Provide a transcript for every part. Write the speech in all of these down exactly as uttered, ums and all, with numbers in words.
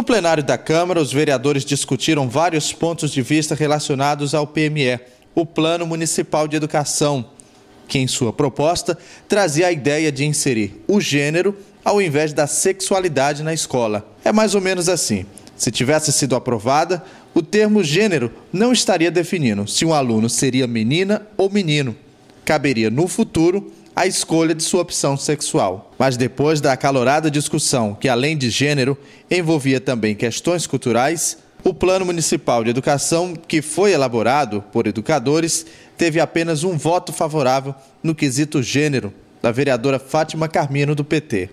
No plenário da Câmara, os vereadores discutiram vários pontos de vista relacionados ao P M E, o Plano Municipal de Educação, que em sua proposta trazia a ideia de inserir o gênero ao invés da sexualidade na escola. É mais ou menos assim. Se tivesse sido aprovada, o termo gênero não estaria definindo se um aluno seria menina ou menino. Caberia no futuro a escolha de sua opção sexual. Mas depois da acalorada discussão, que além de gênero, envolvia também questões culturais, o Plano Municipal de Educação, que foi elaborado por educadores, teve apenas um voto favorável no quesito gênero, da vereadora Fátima Carmino, do P T.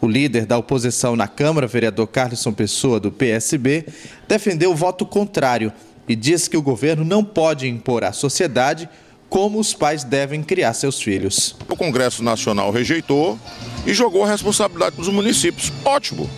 O líder da oposição na Câmara, vereador Carlson Pessoa, do P S B, defendeu o voto contrário e diz que o governo não pode impor à sociedade como os pais devem criar seus filhos. O Congresso Nacional rejeitou e jogou a responsabilidade para os municípios. Ótimo!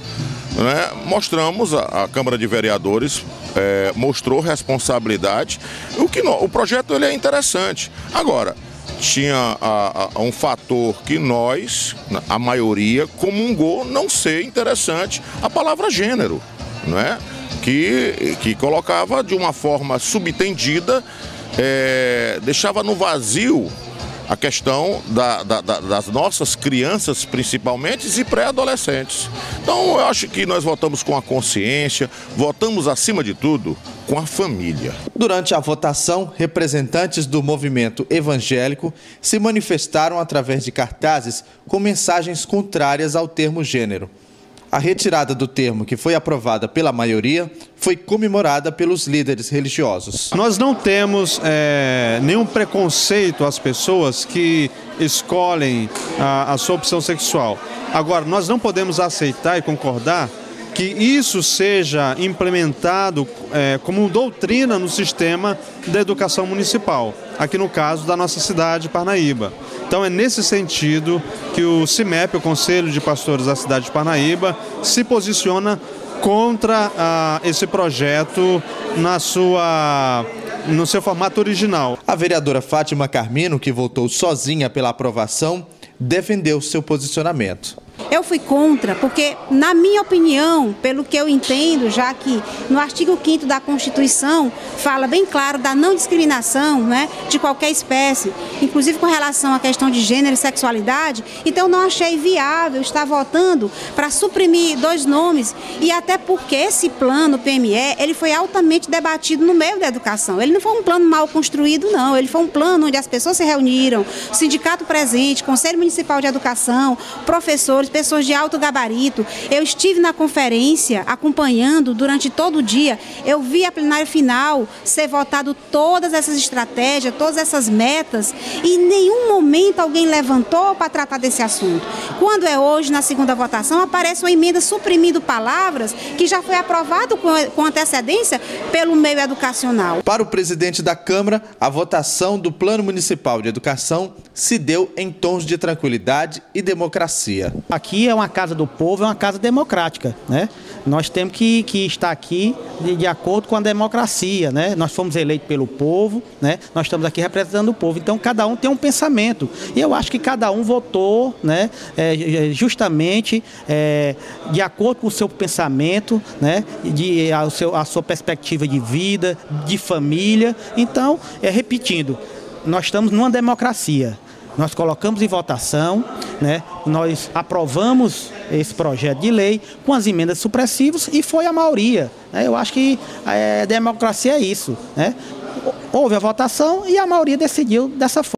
Né? Mostramos, a, a Câmara de Vereadores é, mostrou responsabilidade. O, que não, o projeto ele é interessante. Agora, tinha a, a, um fator que nós, a maioria, comungou não ser interessante, a palavra gênero, né? que, que colocava de uma forma subentendida, é, deixava no vazio a questão da, da, da, das nossas crianças, principalmente, e pré-adolescentes. Então, eu acho que nós votamos com a consciência, votamos, acima de tudo, com a família. Durante a votação, representantes do movimento evangélico se manifestaram através de cartazes com mensagens contrárias ao termo gênero. A retirada do termo, que foi aprovada pela maioria, foi comemorada pelos líderes religiosos. Nós não temos é, nenhum preconceito às pessoas que escolhem a, a sua opção sexual. Agora, nós não podemos aceitar e concordar que isso seja implementado é, como doutrina no sistema da educação municipal, aqui no caso da nossa cidade, Parnaíba. Então é nesse sentido que o CIMEP, o Conselho de Pastores da cidade de Parnaíba, se posiciona contra ah, esse projeto na sua, no seu formato original. A vereadora Fátima Carmino, que votou sozinha pela aprovação, defendeu seu posicionamento. Eu fui contra, porque, na minha opinião, pelo que eu entendo, já que no artigo quinto da Constituição fala bem claro da não discriminação, né, de qualquer espécie, inclusive com relação à questão de gênero e sexualidade, então não achei viável estar votando para suprimir dois nomes, e até porque esse plano P M E, ele foi altamente debatido no meio da educação. Ele não foi um plano mal construído, não. Ele foi um plano onde as pessoas se reuniram, sindicato presente, Conselho Municipal de Educação, professores, pessoas de alto gabarito. Eu estive na conferência acompanhando durante todo o dia. Eu vi a plenária final ser votado todas essas estratégias, todas essas metas, e em nenhum momento alguém levantou para tratar desse assunto. Quando é hoje, na segunda votação, aparece uma emenda suprimindo palavras que já foi aprovado com antecedência pelo meio educacional. Para o presidente da Câmara, a votação do Plano Municipal de Educação se deu em tons de tranquilidade e democracia. Aqui é uma casa do povo, é uma casa democrática, né? Nós temos que, que estar aqui de, de acordo com a democracia, né? Nós fomos eleitos pelo povo, né? Nós estamos aqui representando o povo, então cada um tem um pensamento. E eu acho que cada um votou, né? É, justamente é, de acordo com o seu pensamento, né? De, a, o seu, a sua perspectiva de vida, de família. Então, é, repetindo, nós estamos numa democracia. Nós colocamos em votação, né? Nós aprovamos esse projeto de lei com as emendas supressivas e foi a maioria. Né? Eu acho que a democracia é isso. Né? Houve a votação e a maioria decidiu dessa forma.